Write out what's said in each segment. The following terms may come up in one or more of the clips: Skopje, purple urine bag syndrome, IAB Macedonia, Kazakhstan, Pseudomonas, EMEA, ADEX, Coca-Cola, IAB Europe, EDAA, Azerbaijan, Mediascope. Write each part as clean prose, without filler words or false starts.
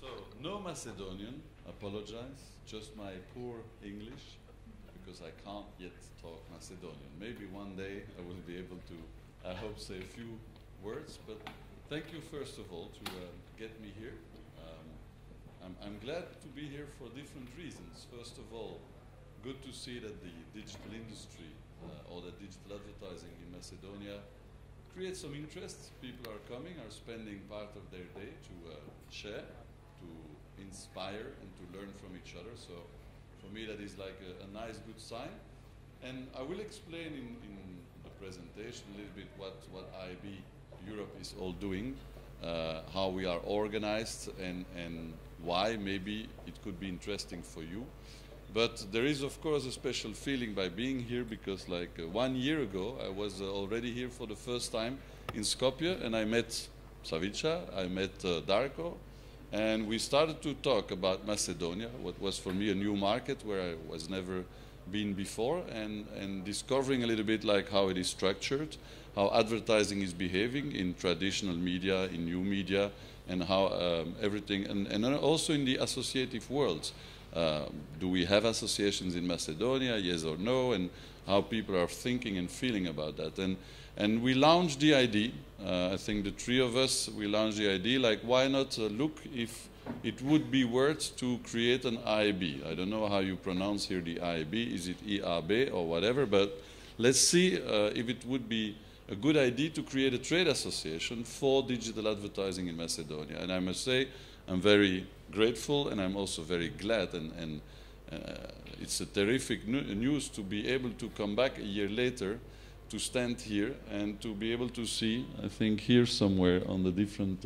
So, no Macedonian, apologize, just my poor English, because I can't yet talk Macedonian. Maybe one day I will be able to, I hope, say a few words, but thank you first of all to get me here. I'm glad to be here for different reasons. First of all, good to see that the digital industry or the digital advertising in Macedonia creates some interest. People are coming, are spending part of their day to share, to inspire, and to learn from each other. So for me that is like a nice, good sign. And I will explain in the presentation a little bit what IAB Europe is all doing, how we are organized, and why maybe it could be interesting for you. But there is, of course, a special feeling by being here, because like 1 year ago, I was already here for the first time in Skopje, and I met Savica, I met Darko, and we started to talk about Macedonia, what was for me a new market where I was never been before, and discovering a little bit like how it is structured, how advertising is behaving in traditional media, in new media, and how everything, and also in the associative worlds. Do we have associations in Macedonia, yes or no, and how people are thinking and feeling about that. And we launched the idea, I think the three of us, we launched the idea, like why not look if it would be worth to create an IAB. I don't know how you pronounce here the IAB, is it IAB or whatever, but let's see if it would be a good idea to create a trade association for digital advertising in Macedonia. And I must say, I'm very grateful, and I'm also very glad, and it's a terrific news to be able to come back a year later, to stand here, and to be able to see, I think here somewhere on the different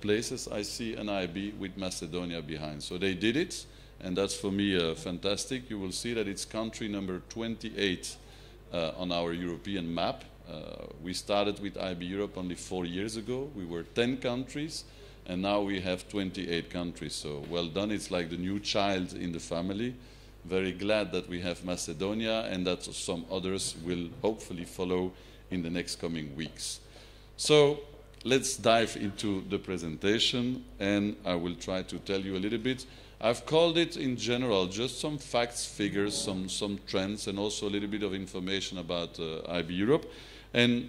places, I see an IAB with Macedonia behind. So they did it, and that's for me fantastic. You will see that it's country number 28 on our European map. We started with IAB Europe only 4 years ago. We were 10 countries, and now we have 28 countries. So well done. It's like the new child in the family. Very glad that we have Macedonia, and that some others will hopefully follow in the next coming weeks. So let's dive into the presentation, and I will try to tell you a little bit. I've called it in general just some facts, figures, some trends, and also a little bit of information about IAB Europe. And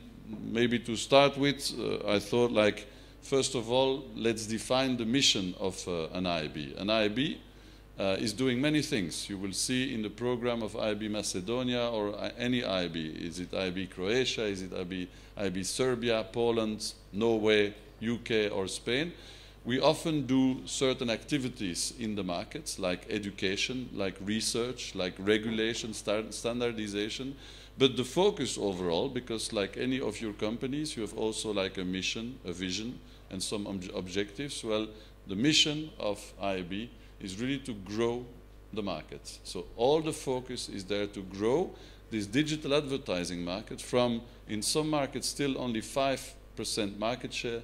maybe to start with, I thought like, first of all, let's define the mission of an IAB. An IAB is doing many things. You will see in the program of IAB Macedonia or any IAB. Is it IAB Croatia? Is it IAB Serbia, Poland, Norway, UK, or Spain? We often do certain activities in the markets, like education, like research, like regulation, standardization. But the focus overall, because like any of your companies, you have also like a mission, a vision, and some objectives. Well, the mission of IAB is really to grow the market. So all the focus is there to grow this digital advertising market from, in some markets, still only 5% market share,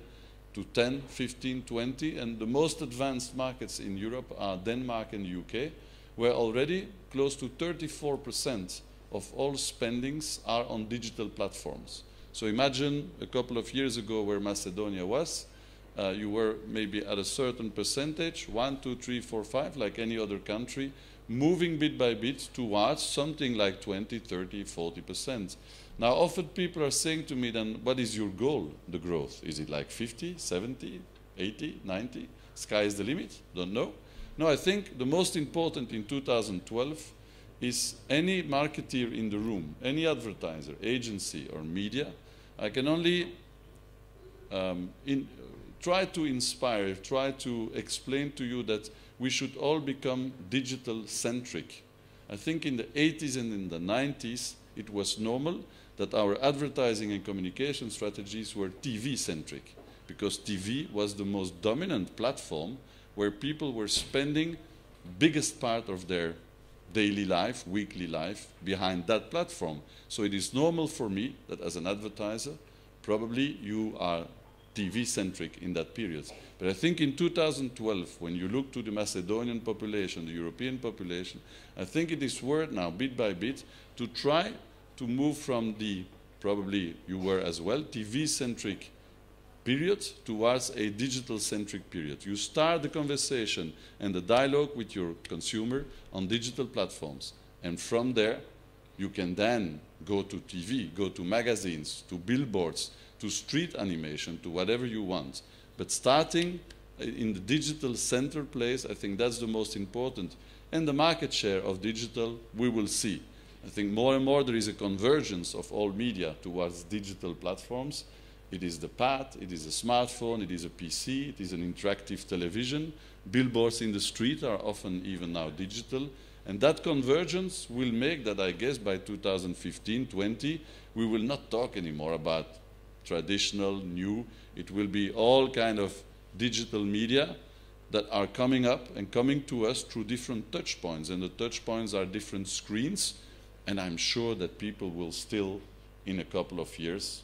to 10, 15, 20, and the most advanced markets in Europe are Denmark and UK, where already close to 34% of all spendings are on digital platforms. So imagine a couple of years ago where Macedonia was, you were maybe at a certain percentage, 1, 2, 3, 4, 5, like any other country, moving bit by bit towards something like 20, 30, 40%. Now, often people are saying to me, then, what is your goal, the growth? Is it like 50, 70, 80, 90? Sky is the limit? Don't know. No, I think the most important in 2012 is any marketeer in the room, any advertiser, agency, or media. I can only try to inspire, try to explain to you that we should all become digital-centric. I think in the 80s and in the 90s, it was normal that our advertising and communication strategies were TV-centric, because TV was the most dominant platform where people were spending biggest part of their daily life, weekly life, behind that platform. So it is normal for me that as an advertiser, probably you are TV-centric in that period. But I think in 2012, when you look to the Macedonian population, the European population, I think it is worth now, bit by bit, to try to move from the, probably you were as well, TV-centric period towards a digital-centric period. You start the conversation and the dialogue with your consumer on digital platforms. And from there, you can then go to TV, go to magazines, to billboards, to street animation, to whatever you want. But starting in the digital center place, I think that's the most important. And the market share of digital, we will see. I think more and more there is a convergence of all media towards digital platforms. It is the pad, it is a smartphone, it is a PC, it is an interactive television. Billboards in the street are often even now digital. And that convergence will make that, I guess, by 2015-20, we will not talk anymore about traditional, new. It will be all kind of digital media that are coming up and coming to us through different touch points. And the touch points are different screens. And I'm sure that people will still, in a couple of years,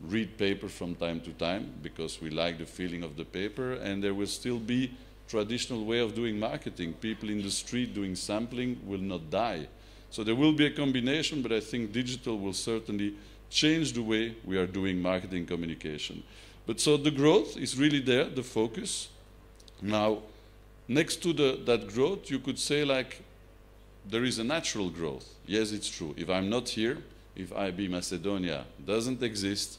read paper from time to time because we like the feeling of the paper. And there will still be traditional way of doing marketing. People in the street doing sampling will not die. So there will be a combination, but I think digital will certainly change the way we are doing marketing communication. But so the growth is really there, the focus. Now, next to that growth, you could say like there is a natural growth. Yes, it's true. If I'm not here, if IAB Macedonia doesn't exist,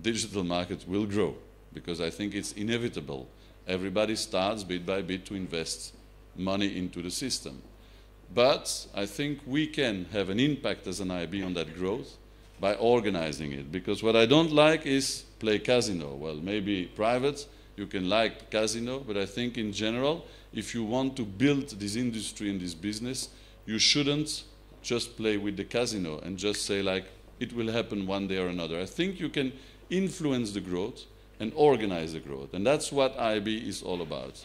digital market will grow because I think it's inevitable. Everybody starts bit by bit to invest money into the system. But I think we can have an impact as an IAB on that growth by organizing it. Because what I don't like is play casino. Well, maybe private, you can like casino, but I think in general, if you want to build this industry and this business, you shouldn't just play with the casino and just say like, it will happen one day or another. I think you can influence the growth and organize the growth. And that's what IAB is all about.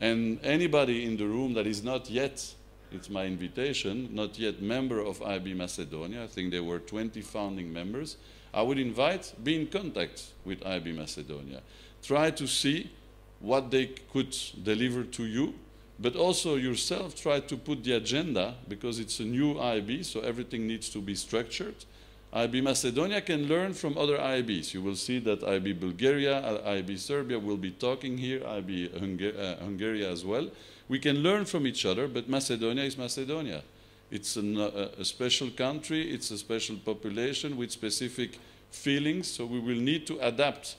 And anybody in the room that is not yet, it's my invitation, not yet member of IAB Macedonia, I think there were 20 founding members, I would invite, be in contact with IAB Macedonia. Try to see what they could deliver to you, but also yourself try to put the agenda, because it's a new IAB, so everything needs to be structured. IAB Macedonia can learn from other IABs. You will see that IAB Bulgaria, IAB Serbia will be talking here, IAB Hungary as well. We can learn from each other, but Macedonia is Macedonia. It's a special country, it's a special population with specific feelings, so we will need to adapt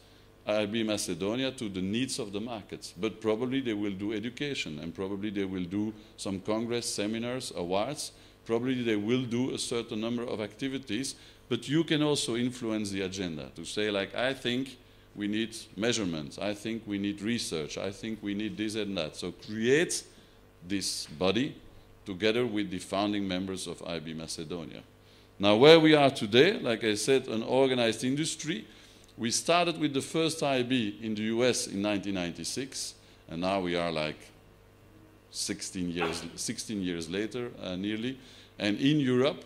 IAB Macedonia to the needs of the markets. But probably they will do education, and probably they will do some congress, seminars, awards. Probably they will do a certain number of activities, but you can also influence the agenda to say, like, I think we need measurements, I think we need research, I think we need this and that. So create this body together with the founding members of IAB Macedonia. Now, where we are today, like I said, an organized industry. We started with the first IAB in the US in 1996, and now we are like 16 years later, nearly. And in Europe,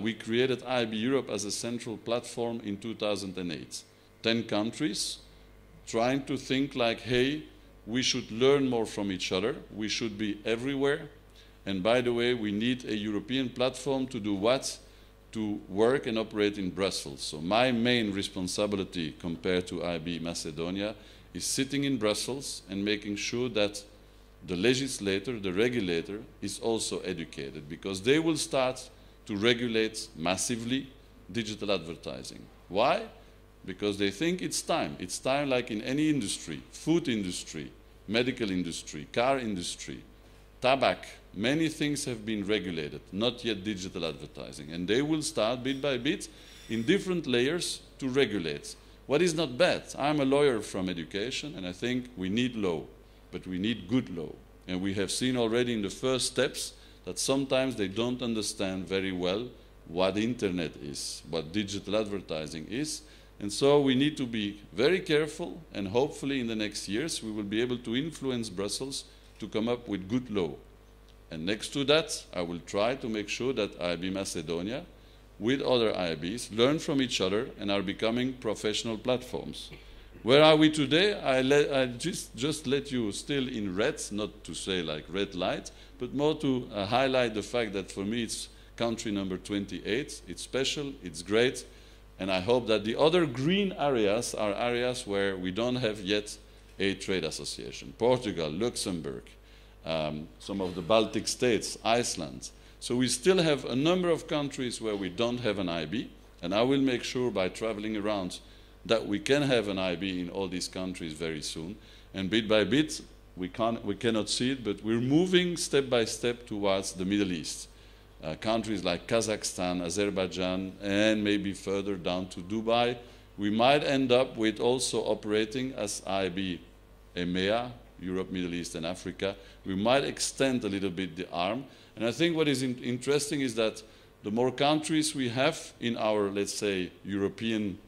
we created IAB Europe as a central platform in 2008. 10 countries trying to think like, hey, we should learn more from each other. We should be everywhere. And by the way, we need a European platform to do what? To work and operate in Brussels. So my main responsibility compared to IAB Macedonia is sitting in Brussels and making sure that the legislator, the regulator, is also educated because they will start to regulate massively digital advertising. Why? Because they think it's time. It's time like in any industry, food industry, medical industry, car industry, tobacco. Many things have been regulated, not yet digital advertising. And they will start bit by bit in different layers to regulate. What is not bad? I'm a lawyer from education, and I think we need law. But we need good law. And we have seen already in the first steps that sometimes they don't understand very well what internet is, what digital advertising is. And so we need to be very careful, and hopefully in the next years we will be able to influence Brussels to come up with good law. And next to that, I will try to make sure that IAB Macedonia, with other IABs, learn from each other and are becoming professional platforms. Where are we today? I just let you still in red, not to say like red light, but more to highlight the fact that for me it's country number 28. It's special, it's great, And I hope that the other green areas are areas where we don't have yet a trade association. Portugal, Luxembourg, some of the Baltic states, Iceland. So we still have a number of countries where we don't have an IB, and I will make sure by traveling around that we can have an IB in all these countries very soon. And bit by bit, we cannot see it, but we're moving step by step towards the Middle East. Countries like Kazakhstan, Azerbaijan, and maybe further down to Dubai, we might end up with also operating as IAB EMEA, Europe, Middle East, and Africa. We might extend a little bit the arm. And I think what is interesting is that the more countries we have in our, let's say, European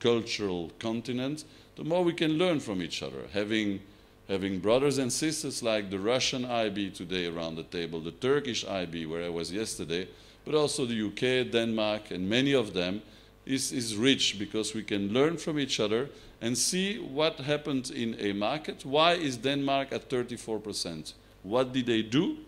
cultural continent, the more we can learn from each other. Having brothers and sisters like the Russian IB today around the table, the Turkish IB where I was yesterday, but also the UK, Denmark, and many of them, is rich because we can learn from each other and see what happened in a market. Why is Denmark at 34%? What did they do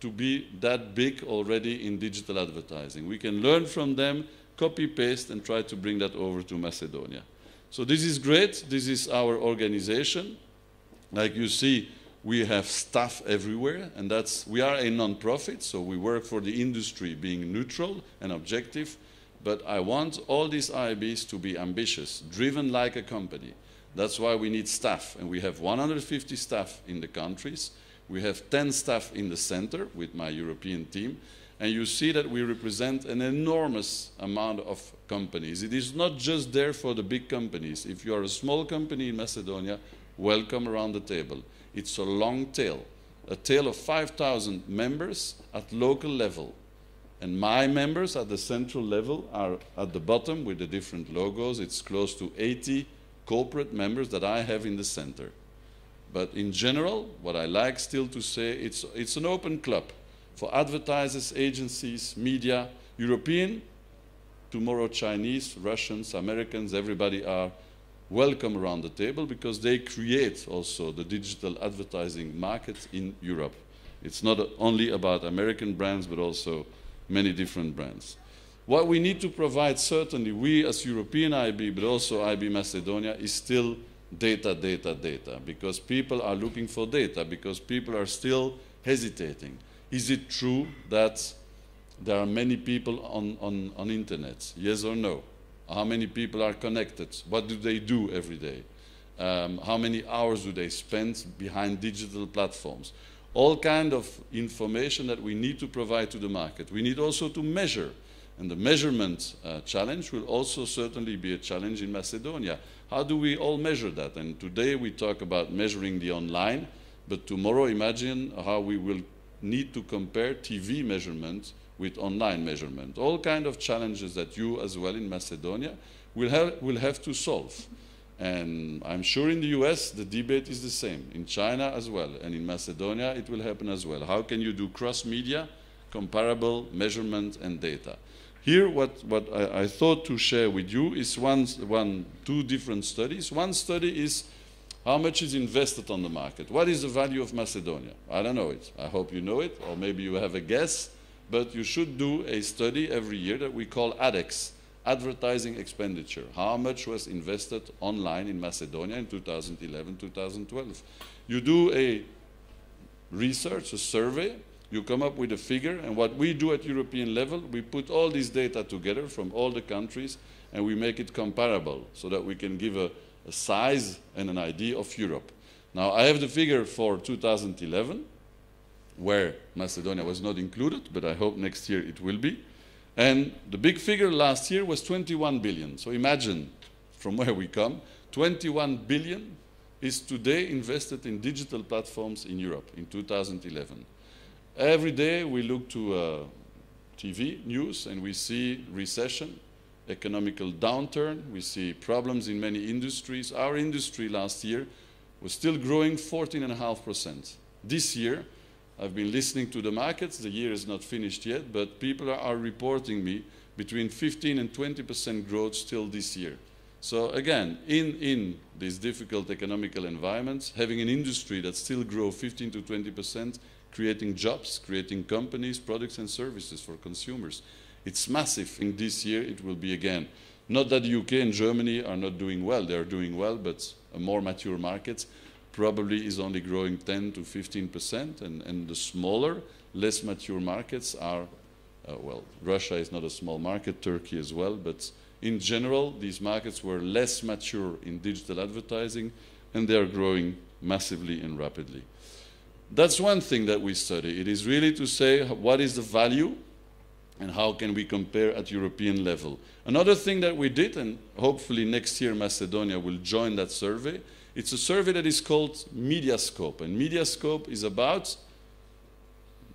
to be that big already in digital advertising? We can learn from them, copy, paste, and try to bring that over to Macedonia. So this is great. This is our organization. Like you see, we have staff everywhere, and we are a non-profit, so we work for the industry being neutral and objective. But I want all these IABs to be ambitious, driven like a company. That's why we need staff, and we have 150 staff in the countries. We have 10 staff in the center with my European team, and you see that we represent an enormous amount of companies. It is not just there for the big companies. If you are a small company in Macedonia, welcome around the table. It's a long tail, a tail of 5,000 members at local level. And my members at the central level are at the bottom with the different logos. It's close to 80 corporate members that I have in the center. But in general, what I like still to say, it's an open club for advertisers, agencies, media, European, tomorrow Chinese, Russians, Americans, everybody are welcome around the table because they create also the digital advertising market in Europe. It's not only about American brands, but also many different brands. What we need to provide, certainly we as European IB, but also IB Macedonia, is still data, data, data, because people are looking for data, because people are still hesitating. Is it true that there are many people on internet? Yes or no? How many people are connected? What do they do every day? How many hours do they spend behind digital platforms? All kind of information that we need to provide to the market. We need also to measure, and the measurement challenge will also certainly be a challenge in Macedonia. How do we all measure that? And today we talk about measuring the online, but tomorrow imagine how we will need to compare TV measurements with online measurement. All kind of challenges that you as well in Macedonia will have to solve. And I'm sure in the US, the debate is the same. In China as well, and in Macedonia, it will happen as well. How can you do cross-media, comparable measurement and data? Here, what I thought to share with you is two different studies. One study is how much is invested on the market. What is the value of Macedonia? I don't know it. I hope you know it, or maybe you have a guess. But you should do a study every year that we call ADEX. Advertising expenditure. How much was invested online in Macedonia in 2011, 2012? You do a research, a survey, you come up with a figure, and what we do at European level, we put all this data together from all the countries, and we make it comparable so that we can give a size and an idea of Europe. Now, I have the figure for 2011, where Macedonia was not included, but I hope next year it will be. And the big figure last year was 21 billion. So imagine from where we come, 21 billion is today invested in digital platforms in Europe in 2011. Every day we look to TV news and we see recession, economical downturn, we see problems in many industries. Our industry last year was still growing 14.5%. This year, I've been listening to the markets, the year is not finished yet, but people are reporting me between 15 and 20% growth still this year. So again, in this difficult economical environment, having an industry that still grows 15 to 20%, creating jobs, creating companies, products and services for consumers, it's massive. In this year, it will be again. Not that the UK and Germany are not doing well. They're doing well, but a more mature market probably is only growing 10 to 15%, and the smaller, less mature markets are, well, Russia is not a small market, Turkey as well, but in general, these markets were less mature in digital advertising, and they are growing massively and rapidly. That's one thing that we study. It is really to say what is the value and how can we compare at European level. Another thing that we did, and hopefully next year Macedonia will join that survey, it's a survey that is called Mediascope. And Mediascope is about,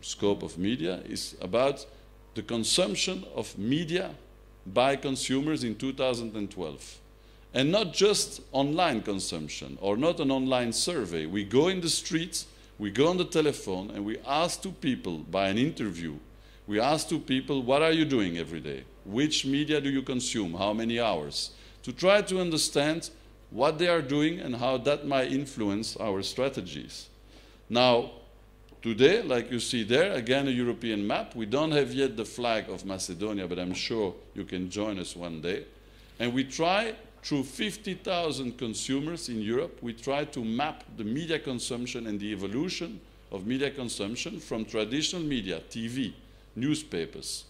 scope of media, is about the consumption of media by consumers in 2012. And not just online consumption or not an online survey. We go in the streets, we go on the telephone, and we ask two people by an interview, we ask two people, what are you doing every day? Which media do you consume? How many hours? To try to understand what they are doing and how that might influence our strategies. Now, today, like you see there, again, a European map. We don't have yet the flag of Macedonia, but I'm sure you can join us one day. And we try, through 50,000 consumers in Europe, we try to map the media consumption and the evolution of media consumption from traditional media, TV, newspapers,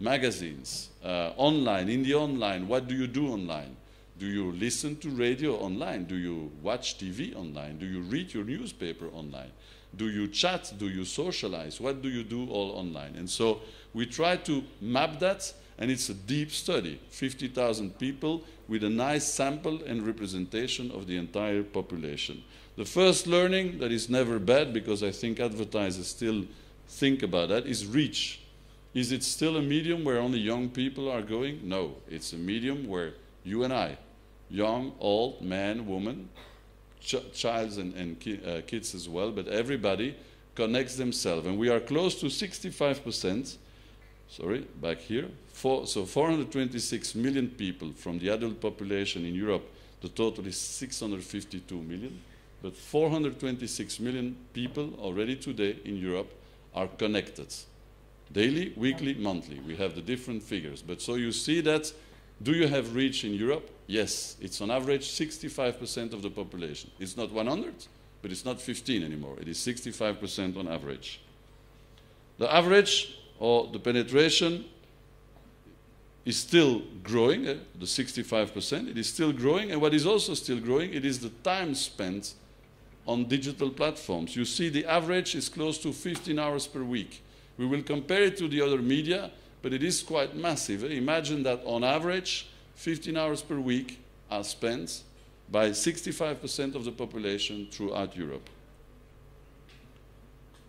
magazines, online, in the online, what do you do online? Do you listen to radio online? Do you watch TV online? Do you read your newspaper online? Do you chat? Do you socialize? What do you do all online? And so we try to map that, and it's a deep study, 50,000 people with a nice sample and representation of the entire population. The first learning that is never bad, because I think advertisers still think about that, is reach. Is it still a medium where only young people are going? No, it's a medium where you and I, young, old, man, woman, childs and kids as well, but everybody connects themselves. And we are close to 65%, sorry, back here. So 426 million people from the adult population in Europe, the total is 652 million, but 426 million people already today in Europe are connected. Daily, weekly, monthly. We have the different figures. But so you see that. Do you have reach in Europe? Yes, it's on average 65% of the population. It's not 100, but it's not 15 anymore. It is 65% on average. The average, or the penetration, is still growing, the 65%, it is still growing, and what is also still growing, it is the time spent on digital platforms. You see the average is close to 15 hours per week. We will compare it to the other media, but it is quite massive. Imagine that on average, 15 hours per week are spent by 65% of the population throughout Europe.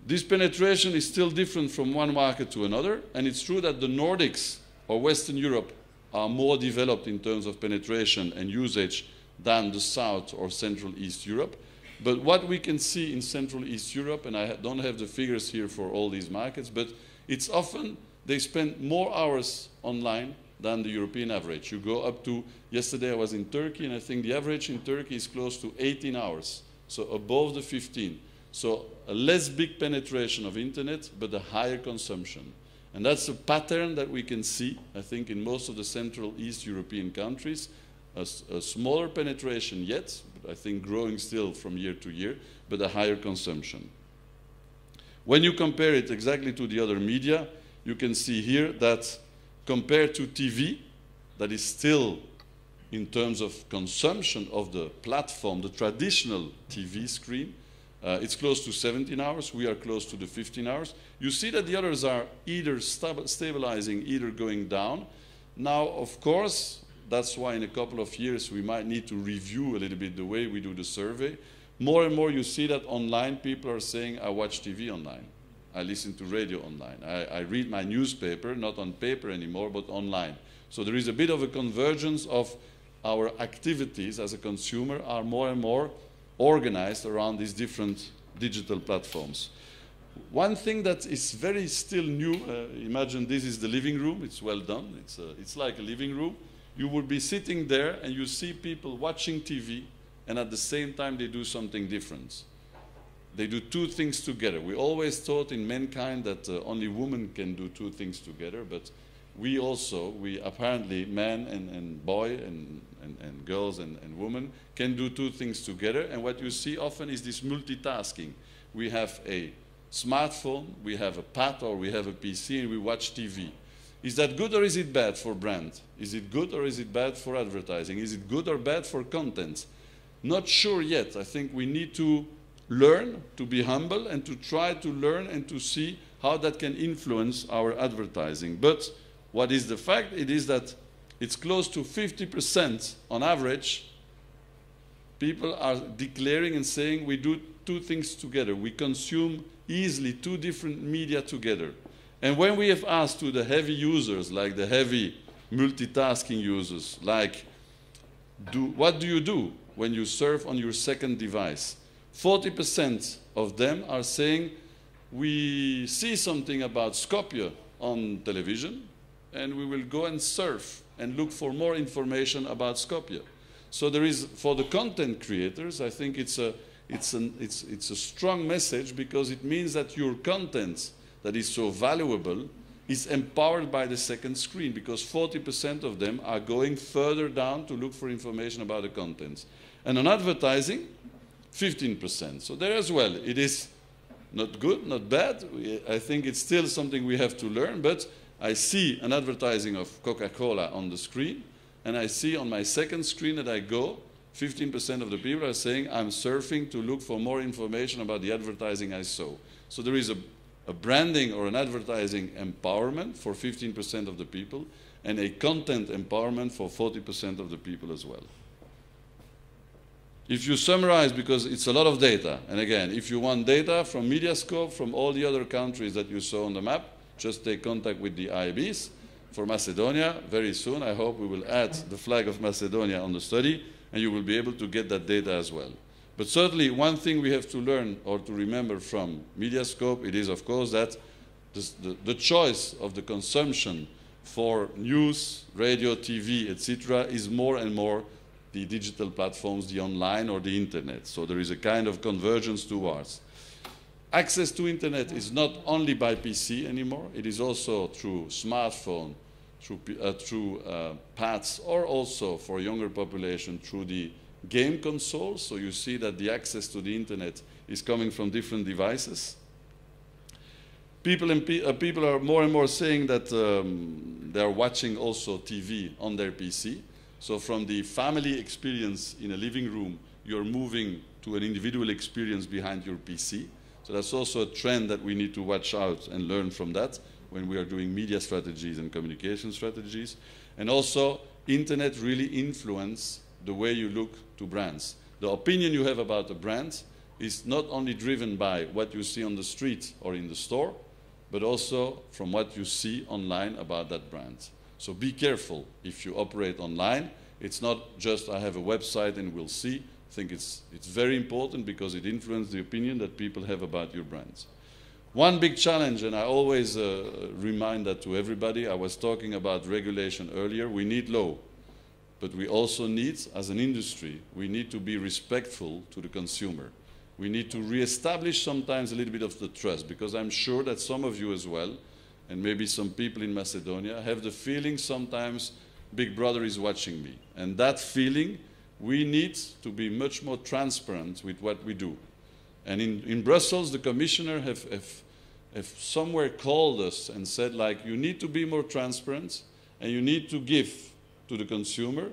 This penetration is still different from one market to another, and it's true that the Nordics or Western Europe are more developed in terms of penetration and usage than the South or Central East Europe. But what we can see in Central East Europe, and I don't have the figures here for all these markets, but it's often they spend more hours online than the European average. You go up to, yesterday I was in Turkey, and I think the average in Turkey is close to 18 hours, so above the 15. So a less big penetration of internet, but a higher consumption. And that's a pattern that we can see, I think, in most of the Central East European countries. A smaller penetration yet, but I think growing still from year to year, but a higher consumption. When you compare it exactly to the other media, you can see here that compared to TV, that is still, in terms of consumption of the platform, the traditional TV screen, it's close to 17 hours. We are close to the 15 hours. You see that the others are either stabilizing, either going down. Now, of course, that's why in a couple of years we might need to review a little bit the way we do the survey. More and more you see that online people are saying, I watch TV online. I listen to radio online. I read my newspaper, not on paper anymore, but online. So there is a bit of a convergence of our activities as a consumer are more and more organized around these different digital platforms. One thing that is very still new, imagine this is the living room. It's well done. It's like a living room. You would be sitting there and you see people watching TV, and at the same time they do something different. They do two things together. We always thought in mankind that only women can do two things together, but we also, we apparently, men and boy and girls and women can do two things together. And what you see often is this multitasking. We have a smartphone, we have a pad, or we have a PC, and we watch TV. Is that good or is it bad for brand? Is it good or is it bad for advertising? Is it good or bad for content? Not sure yet. I think we need to learn, to be humble, and to try to learn and to see how that can influence our advertising. But what is the fact? It is that it's close to 50% on average. People are declaring and saying we do two things together. We consume easily two different media together. And when we have asked to the heavy users, like the heavy multitasking users, like, what do you do when you surf on your second device? 40% of them are saying, we see something about Skopje on television, and we will go and surf and look for more information about Skopje. So there is, for the content creators, I think it's a strong message, because it means that your content that is so valuable is empowered by the second screen, because 40% of them are going further down to look for information about the contents. And on advertising, 15%. So there as well, it is not good, not bad. I think it's still something we have to learn, but I see an advertising of Coca-Cola on the screen, and I see on my second screen that I go, 15% of the people are saying, I'm surfing to look for more information about the advertising I saw. So there is a branding or an advertising empowerment for 15% of the people, and a content empowerment for 40% of the people as well. If you summarize, because it's a lot of data, and again, if you want data from Mediascope, from all the other countries that you saw on the map, just take contact with the IABs. For Macedonia, very soon, I hope we will add the flag of Macedonia on the study, and you will be able to get that data as well. But certainly, one thing we have to learn or to remember from Mediascope, it is, of course, that the choice of the consumption for news, radio, TV, etc., is more and more the digital platforms, the online or the internet. So there is a kind of convergence towards. Access to internet is not only by PC anymore. It is also through smartphone, through pads, or also for younger population through the game consoles. So you see that the access to the internet is coming from different devices. People are more and more saying that they are watching also TV on their PC. So from the family experience in a living room, you're moving to an individual experience behind your PC. So that's also a trend that we need to watch out and learn from that when we are doing media strategies and communication strategies. And also, internet really influences the way you look to brands. The opinion you have about a brand is not only driven by what you see on the street or in the store, but also from what you see online about that brand. So be careful if you operate online. It's not just I have a website and we'll see. I think it's very important because it influences the opinion that people have about your brands. One big challenge, and I always remind that to everybody, I was talking about regulation earlier, we need law. But we also need, as an industry, we need to be respectful to the consumer. We need to reestablish sometimes a little bit of the trust, because I'm sure that some of you as well, and maybe some people in Macedonia, have the feeling sometimes Big Brother is watching me. And that feeling, we need to be much more transparent with what we do. And in Brussels, the commissioner have somewhere called us and said, like, you need to be more transparent and you need to give to the consumer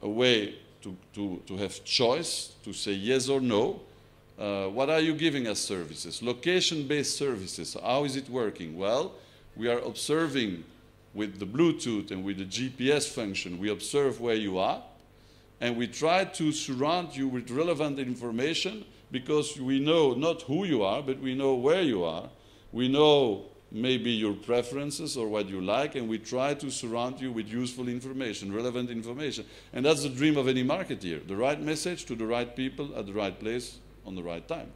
a way to have choice, to say yes or no. What are you giving as services? Location-based services, how is it working? Well, we are observing with the Bluetooth and with the GPS function, we observe where you are. And we try to surround you with relevant information because we know not who you are, but we know where you are. We know maybe your preferences or what you like, and we try to surround you with useful information, relevant information. And that's the dream of any marketeer, the right message to the right people at the right place on the right time.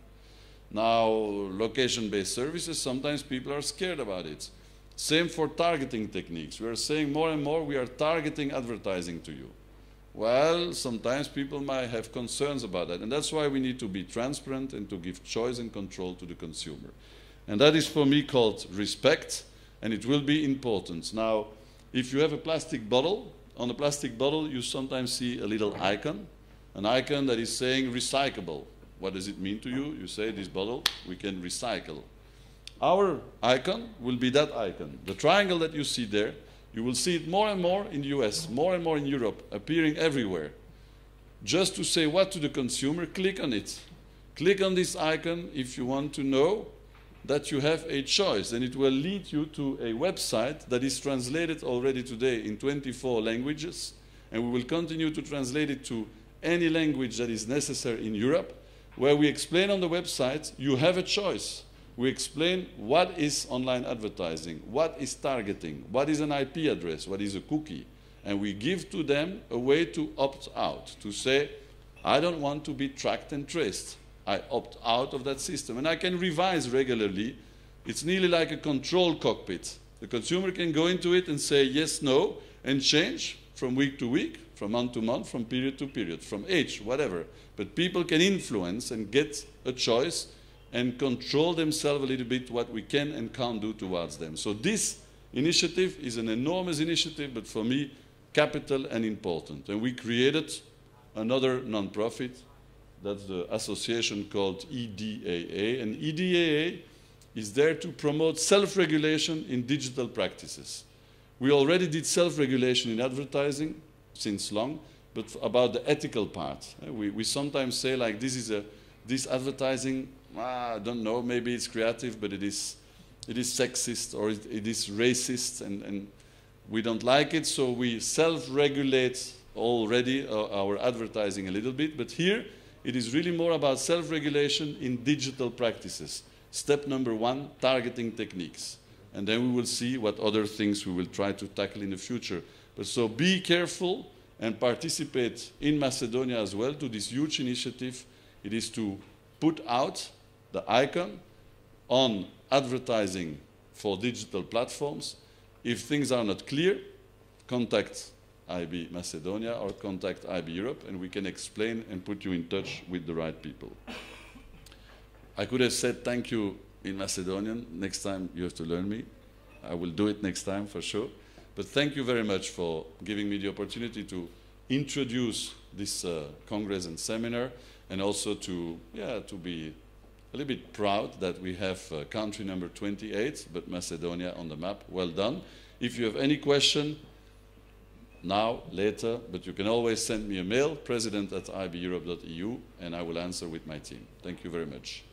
Now, location-based services, sometimes people are scared about it. Same for targeting techniques. We are saying more and more we are targeting advertising to you. Well, sometimes people might have concerns about that, and that's why we need to be transparent and to give choice and control to the consumer. And that is, for me, called respect, and it will be important. Now, if you have a plastic bottle, on the plastic bottle you sometimes see a little icon, an icon that is saying recyclable. What does it mean to you? You say this bottle, we can recycle. Our icon will be that icon. The triangle that you see there, you will see it more and more in the US, more and more in Europe, appearing everywhere. Just to say what to the consumer, click on it. Click on this icon if you want to know that you have a choice, and it will lead you to a website that is translated already today in 24 languages, and we will continue to translate it to any language that is necessary in Europe, where we explain on the website, you have a choice. We explain what is online advertising, what is targeting, what is an IP address, what is a cookie, and we give to them a way to opt out, to say, I don't want to be tracked and traced. I opt out of that system, and I can revise regularly. It's nearly like a control cockpit. The consumer can go into it and say yes, no, and change from week to week, from month to month, from period to period, from age, whatever. But people can influence and get a choice and control themselves a little bit what we can and can't do towards them. So this initiative is an enormous initiative, but for me, capital and important. And we created another non-profit. That's the association called EDAA, and EDAA is there to promote self-regulation in digital practices. We already did self-regulation in advertising since long, but about the ethical part. We sometimes say like this advertising, I don't know, maybe it's creative, but it is sexist or it is racist, and we don't like it, so we self-regulate already our advertising a little bit, but here, it is really more about self-regulation in digital practices. Step number one, targeting techniques. And then we will see what other things we will try to tackle in the future. But so be careful and participate in Macedonia as well to this huge initiative. It is to put out the icon on advertising for digital platforms. If things are not clear, contact IAB Macedonia or contact IAB Europe, and we can explain and put you in touch with the right people. I could have said thank you in Macedonian. Next time you have to learn me. I will do it next time for sure. But thank you very much for giving me the opportunity to introduce this congress and seminar, and also to be a little bit proud that we have country number 28, but Macedonia on the map. Well done. If you have any question, now, later, but you can always send me a mail, president@ibeurope.eu, and I will answer with my team. Thank you very much.